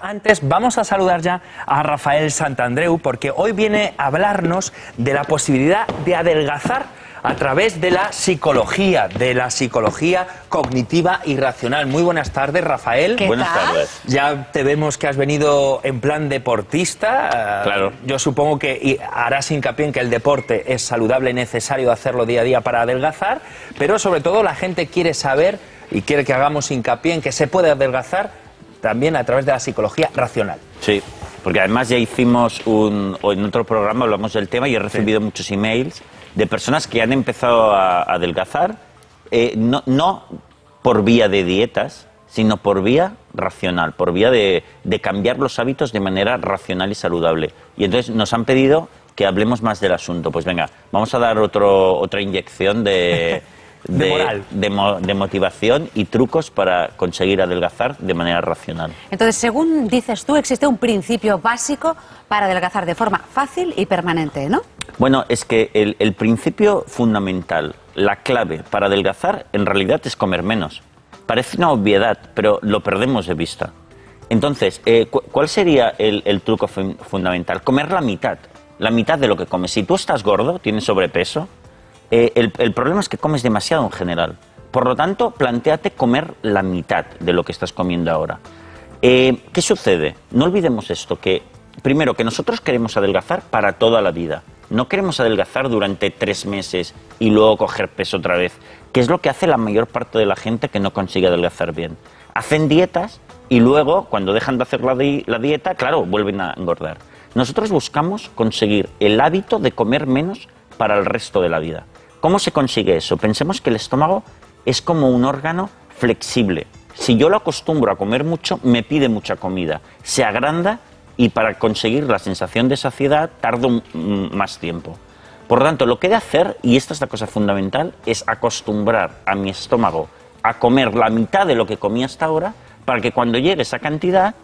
Antes vamos a saludar ya a Rafael Santandreu porque hoy viene a hablarnos de la posibilidad de adelgazar a través de la psicología cognitiva y racional. Muy buenas tardes, Rafael. Buenas tardes. Ya te vemos que has venido en plan deportista. Claro. Yo supongo que harás hincapié en que el deporte es saludable y necesario hacerlo día a día para adelgazar, pero sobre todo la gente quiere saber y quiere que hagamos hincapié en que se puede adelgazar también a través de la psicología racional. Sí, porque además ya hicimos en otro programa hablamos del tema y he recibido muchos emails de personas que han empezado a adelgazar, no por vía de dietas, sino por vía racional, por vía de cambiar los hábitos de manera racional y saludable. Y entonces nos han pedido que hablemos más del asunto. Pues venga, vamos a dar otra inyección de... De motivación y trucos para conseguir adelgazar de manera racional. Entonces, según dices tú, existe un principio básico para adelgazar de forma fácil y permanente, ¿no? Bueno, es que el principio fundamental, la clave para adelgazar, en realidad es comer menos. Parece una obviedad, pero lo perdemos de vista. Entonces, ¿cuál sería el truco fundamental? Comer la mitad de lo que comes. Si tú estás gordo, tienes sobrepeso, el problema es que comes demasiado en general. Por lo tanto, plantéate comer la mitad de lo que estás comiendo ahora. ¿Qué sucede? No olvidemos esto, que primero, que nosotros queremos adelgazar para toda la vida. No queremos adelgazar durante 3 meses y luego coger peso otra vez, que es lo que hace la mayor parte de la gente que no consigue adelgazar bien. Hacen dietas y luego, cuando dejan de hacer la dieta, claro, vuelven a engordar. Nosotros buscamos conseguir el hábito de comer menos para el resto de la vida. ¿Cómo se consigue eso? Pensemos que el estómago es como un órgano flexible. Si yo lo acostumbro a comer mucho, me pide mucha comida. Se agranda y para conseguir la sensación de saciedad tardo más tiempo. Por lo tanto, lo que he de hacer, y esta es la cosa fundamental, es acostumbrar a mi estómago a comer la mitad de lo que comí hasta ahora para que cuando llegue esa cantidad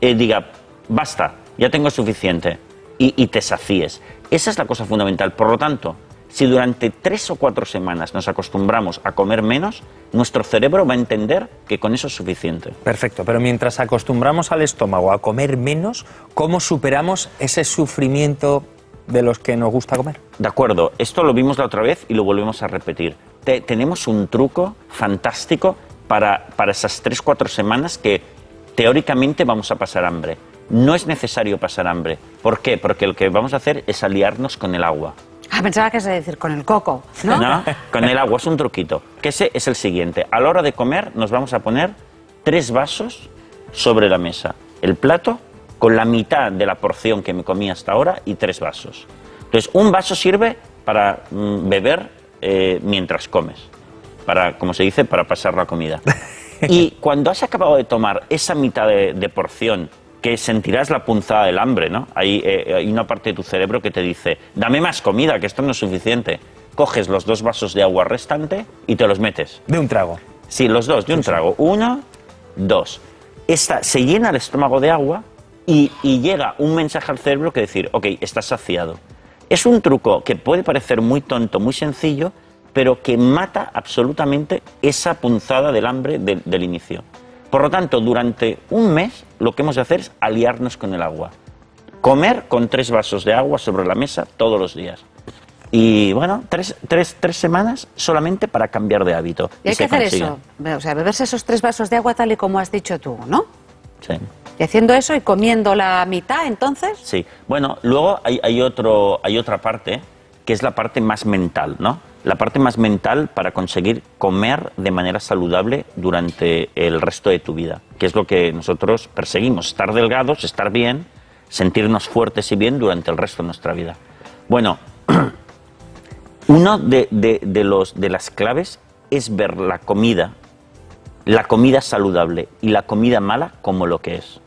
diga, basta, ya tengo suficiente y te sacíes. Esa es la cosa fundamental. Por lo tanto, si durante 3 o 4 semanas nos acostumbramos a comer menos, nuestro cerebro va a entender que con eso es suficiente. Perfecto, pero mientras acostumbramos al estómago a comer menos, ¿cómo superamos ese sufrimiento de los que nos gusta comer? De acuerdo, esto lo vimos la otra vez y lo volvemos a repetir. Tenemos un truco fantástico para esas 3 o 4 semanas que teóricamente vamos a pasar hambre. No es necesario pasar hambre. ¿Por qué? Porque lo que vamos a hacer es aliarnos con el agua. Ah, pensaba que ibas a decir con el coco, ¿no? No, con el agua, es un truquito. Que ese es el siguiente. A la hora de comer nos vamos a poner 3 vasos sobre la mesa. El plato con la mitad de la porción que me comí hasta ahora y 3 vasos. Entonces, un vaso sirve para beber mientras comes. Para, como se dice, para pasar la comida. Y cuando has acabado de tomar esa mitad de porción, que sentirás la punzada del hambre, ¿no? Hay una parte de tu cerebro que te dice, dame más comida, que esto no es suficiente. Coges los 2 vasos de agua restante y te los metes. ¿De un trago? Sí, los 2, de un trago. 1, 2. Se llena el estómago de agua y llega un mensaje al cerebro que decir, ok, estás saciado. Es un truco que puede parecer muy tonto, muy sencillo, pero que mata absolutamente esa punzada del hambre del inicio. Por lo tanto, durante un mes lo que hemos de hacer es aliarnos con el agua. Comer con 3 vasos de agua sobre la mesa todos los días. Y bueno, tres semanas solamente para cambiar de hábito. Y hay que hacer eso, o sea, beberse esos 3 vasos de agua tal y como has dicho tú, ¿no? Sí. Y haciendo eso y comiendo la mitad, entonces. Sí. Bueno, luego hay otra parte que es la parte más mental, ¿no? La parte más mental para conseguir comer de manera saludable durante el resto de tu vida, que es lo que nosotros perseguimos, estar delgados, estar bien, sentirnos fuertes y bien durante el resto de nuestra vida. Bueno, uno de las claves es ver la comida saludable y la comida mala como lo que es.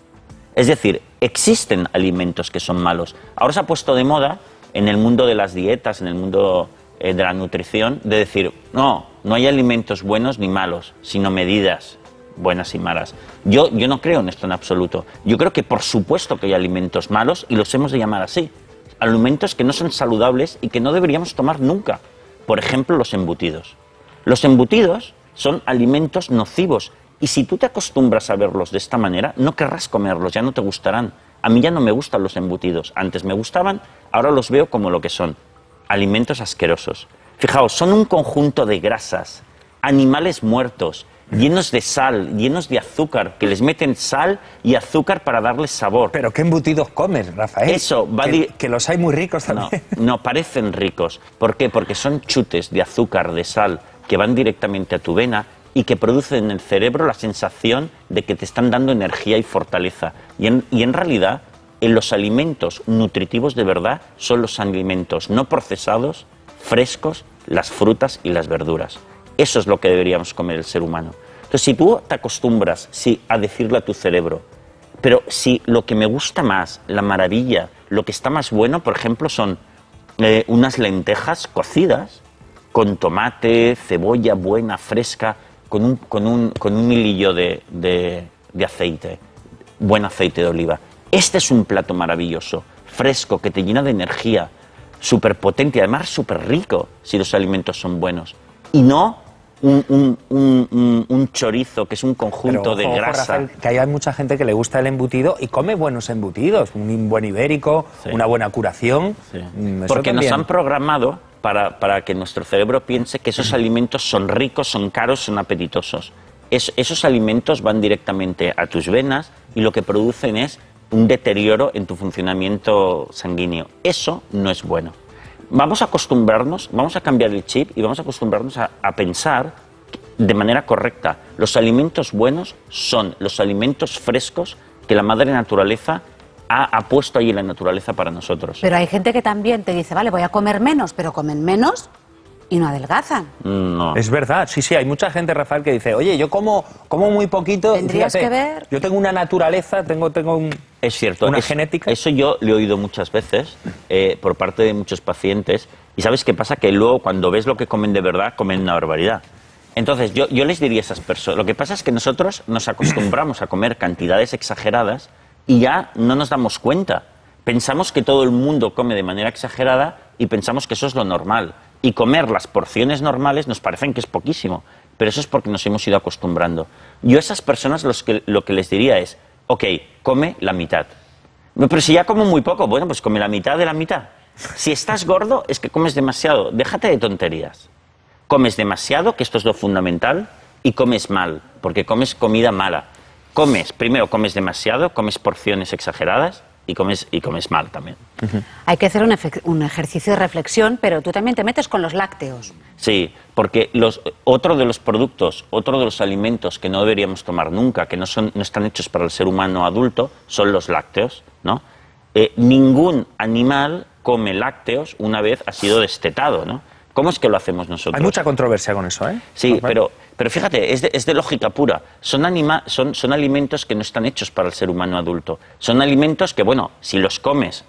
Es decir, existen alimentos que son malos. Ahora se ha puesto de moda en el mundo de las dietas, en el mundo de la nutrición, de decir, no hay alimentos buenos ni malos, sino medidas buenas y malas. Yo no creo en esto en absoluto. Yo creo que por supuesto que hay alimentos malos y los hemos de llamar así. Alimentos que no son saludables y que no deberíamos tomar nunca. Por ejemplo, los embutidos. Los embutidos son alimentos nocivos Y si tú te acostumbras a verlos de esta manera, no querrás comerlos, ya no te gustarán. A mí ya no me gustan los embutidos. Antes me gustaban, ahora los veo como lo que son. Alimentos asquerosos. Fijaos, son un conjunto de grasas, animales muertos, llenos de sal, llenos de azúcar, que les meten sal y azúcar para darles sabor. ¿Pero qué embutidos comes, Rafael? Eso, va que los hay muy ricos también. No, parecen ricos. ¿Por qué? Porque son chutes de azúcar, de sal, que van directamente a tu vena y que producen en el cerebro la sensación de que te están dando energía y fortaleza. Y en realidad, en los alimentos nutritivos de verdad son los alimentos no procesados, frescos, las frutas y las verduras. Eso es lo que deberíamos comer el ser humano. Entonces, si tú te acostumbras a decirle a tu cerebro, pero si lo que me gusta más, la maravilla, lo que está más bueno, por ejemplo, son unas lentejas cocidas con tomate, cebolla buena, fresca, con un hilillo de aceite, buen aceite de oliva. Este es un plato maravilloso, fresco, que te llena de energía, súper potente y además súper rico si los alimentos son buenos. Y no un chorizo, que es un conjunto de grasa. Rafael, que hay mucha gente que le gusta el embutido y come buenos embutidos, un buen ibérico, una buena curación. Sí. Porque también nos han programado para que nuestro cerebro piense que esos alimentos son ricos, son caros, son apetitosos. Esos alimentos van directamente a tus venas y lo que producen es un deterioro en tu funcionamiento sanguíneo. Eso no es bueno. Vamos a acostumbrarnos, vamos a cambiar el chip y vamos a acostumbrarnos a pensar de manera correcta. Los alimentos buenos son los alimentos frescos que la madre naturaleza ha puesto ahí en la naturaleza para nosotros. Pero hay gente que también te dice, vale, voy a comer menos, pero comen menos y no adelgazan. No. Es verdad, sí, hay mucha gente, Rafael, que dice, oye, yo como muy poquito. Tendrías que ver. Yo tengo una naturaleza, es cierto, una genética. Eso yo lo he oído muchas veces por parte de muchos pacientes. Y ¿sabes qué pasa? Que luego cuando ves lo que comen de verdad, comen una barbaridad. Entonces yo les diría a esas personas, lo que pasa es que nosotros nos acostumbramos a comer cantidades exageradas y ya no nos damos cuenta. Pensamos que todo el mundo come de manera exagerada y pensamos que eso es lo normal. Y comer las porciones normales nos parecen que es poquísimo, pero eso es porque nos hemos ido acostumbrando. Yo a esas personas lo que les diría es, ok, come la mitad. Pero si ya como muy poco, bueno, pues come la mitad de la mitad. Si estás gordo es que comes demasiado, déjate de tonterías. Comes demasiado, que esto es lo fundamental, y comes mal, porque comes comida mala. Primero comes demasiado, comes porciones exageradas, y comes mal también. Hay que hacer un ejercicio de reflexión, pero tú también te metes con los lácteos. Sí, porque otro de los alimentos que no deberíamos tomar nunca, que no están hechos para el ser humano adulto, son los lácteos, ¿no? Ningún animal come lácteos una vez ha sido destetado, ¿no? ¿Cómo es que lo hacemos nosotros? Hay mucha controversia con eso, ¿eh? Sí, pero fíjate, es de lógica pura. Son alimentos que no están hechos para el ser humano adulto. Son alimentos que, bueno, si los comes,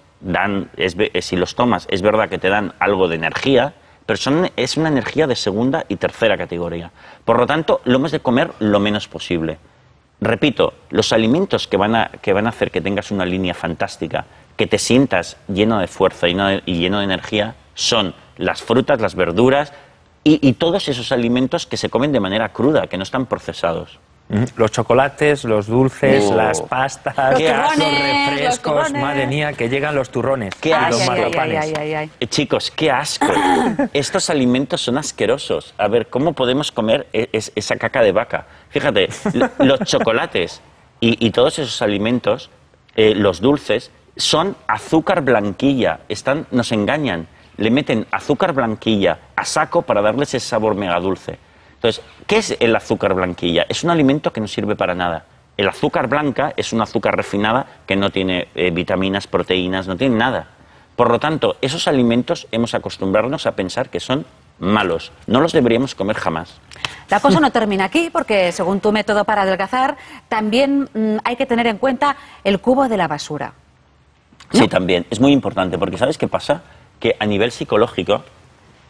si los tomas, es verdad que te dan algo de energía, pero es una energía de segunda y tercera categoría. Por lo tanto, lo hemos de comer lo menos posible. Repito, los alimentos que van a hacer que tengas una línea fantástica, que te sientas lleno de fuerza y lleno de energía, son las frutas, las verduras y todos esos alimentos que se comen de manera cruda, que no están procesados. Los chocolates, los dulces, las pastas, los refrescos, madre mía, que llegan los turrones, los marropanes. Chicos, qué asco. Estos alimentos son asquerosos. A ver, ¿cómo podemos comer esa caca de vaca? Fíjate, los chocolates y todos esos alimentos, los dulces, son azúcar blanquilla, nos engañan. Le meten azúcar blanquilla a saco para darles ese sabor mega dulce. Entonces, ¿qué es el azúcar blanquilla? Es un alimento que no sirve para nada. El azúcar blanca es un azúcar refinada que no tiene vitaminas, proteínas, no tiene nada. Por lo tanto, esos alimentos hemos acostumbrarnos a pensar que son malos. No los deberíamos comer jamás. La cosa no termina aquí porque, según tu método para adelgazar, también hay que tener en cuenta el cubo de la basura. ¿No? Sí, también. Es muy importante porque ¿sabes qué pasa? Que a nivel psicológico,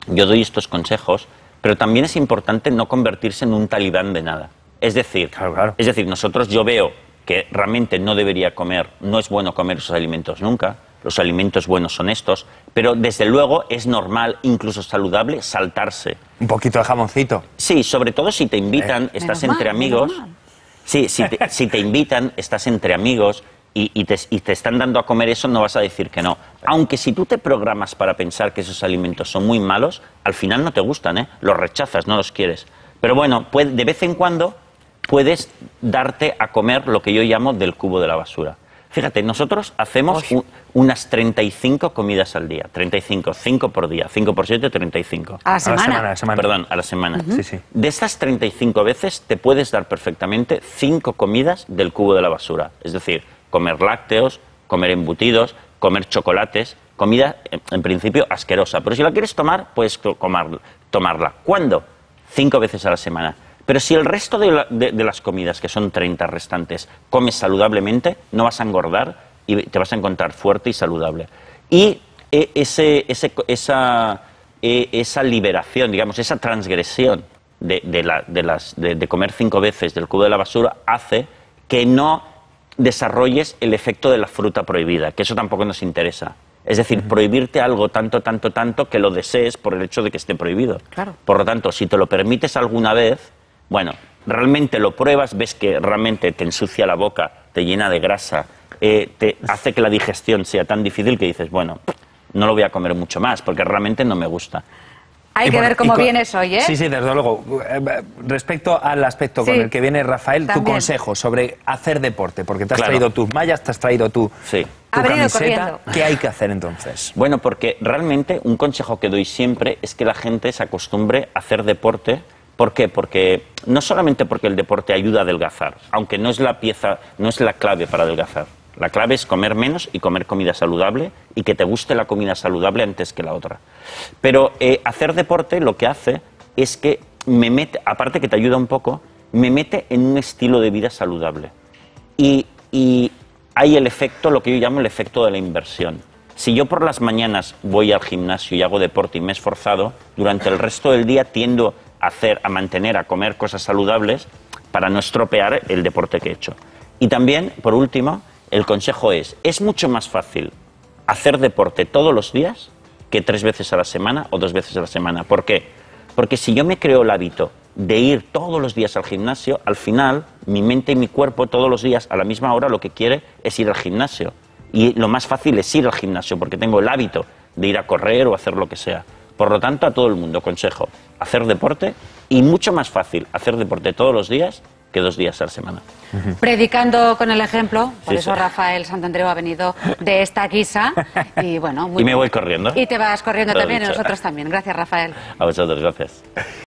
yo doy estos consejos, pero también es importante no convertirse en un talibán de nada. Es decir, claro. Es decir, yo veo que realmente no debería comer, no es bueno comer esos alimentos nunca, los alimentos buenos son estos, pero desde luego es normal, incluso saludable, saltarse. Un poquito de jamoncito. Sí, sobre todo si te invitan, estás entre amigos. Sí, si te invitan, estás entre amigos y te están dando a comer eso, no vas a decir que no. Aunque si tú te programas para pensar que esos alimentos son muy malos, al final no te gustan, ¿eh? Los rechazas, no los quieres. Pero bueno, de vez en cuando puedes darte a comer lo que yo llamo del cubo de la basura. Fíjate, nosotros hacemos unas 35 comidas al día. 35, 5 por día, 5 por 7, 35. ¿A la semana? A la semana. Perdón, a la semana. Uh-huh. Sí, sí. De estas 35 veces te puedes dar perfectamente 5 comidas del cubo de la basura. Es decir, comer lácteos, comer embutidos, comer chocolates. Comida, en principio, asquerosa. Pero si la quieres tomar, puedes tomarla. ¿Cuándo? 5 veces a la semana. Pero si el resto de las comidas, que son 30 restantes, comes saludablemente, no vas a engordar y te vas a encontrar fuerte y saludable. Y esa liberación, digamos, esa transgresión de comer 5 veces del cubo de la basura hace que no desarrolles el efecto de la fruta prohibida, que eso tampoco nos interesa. Es decir, prohibirte algo tanto que lo desees por el hecho de que esté prohibido. Claro. Por lo tanto, si te lo permites alguna vez... Bueno, realmente lo pruebas, ves que realmente te ensucia la boca, te llena de grasa, te hace que la digestión sea tan difícil que dices, bueno, no lo voy a comer mucho más porque realmente no me gusta. Hay que ver cómo vienes hoy, ¿eh? Sí, sí, desde luego. Respecto al aspecto con el que viene Rafael, tu consejo sobre hacer deporte, porque te has traído tus mallas, te has traído tu camiseta. ¿Qué hay que hacer entonces? Bueno, porque realmente un consejo que doy siempre es que la gente se acostumbre a hacer deporte. ¿Por qué? Porque no solamente porque el deporte ayuda a adelgazar, aunque no es la clave para adelgazar. La clave es comer menos y comer comida saludable y que te guste la comida saludable antes que la otra. Pero hacer deporte lo que hace es que me mete, aparte que te ayuda un poco, me mete en un estilo de vida saludable. Y hay el efecto, lo que yo llamo el efecto de la inversión. Si yo por las mañanas voy al gimnasio y hago deporte y me he esforzado, durante el resto del día tiendo a mantener, a comer cosas saludables para no estropear el deporte que he hecho. Y también, por último, el consejo es mucho más fácil hacer deporte todos los días que 3 veces a la semana o 2 veces a la semana. ¿Por qué? Porque si yo me creo el hábito de ir todos los días al gimnasio, al final mi mente y mi cuerpo todos los días a la misma hora lo que quiere es ir al gimnasio. Y lo más fácil es ir al gimnasio porque tengo el hábito de ir a correr o hacer lo que sea. Por lo tanto, a todo el mundo, consejo, hacer deporte y mucho más fácil hacer deporte todos los días que 2 días a la semana. Predicando con el ejemplo, por eso Rafael Santandreu ha venido de esta guisa. Y bueno, y me voy corriendo. Y te vas corriendo también, y nosotros también. Gracias, Rafael. A vosotros, gracias.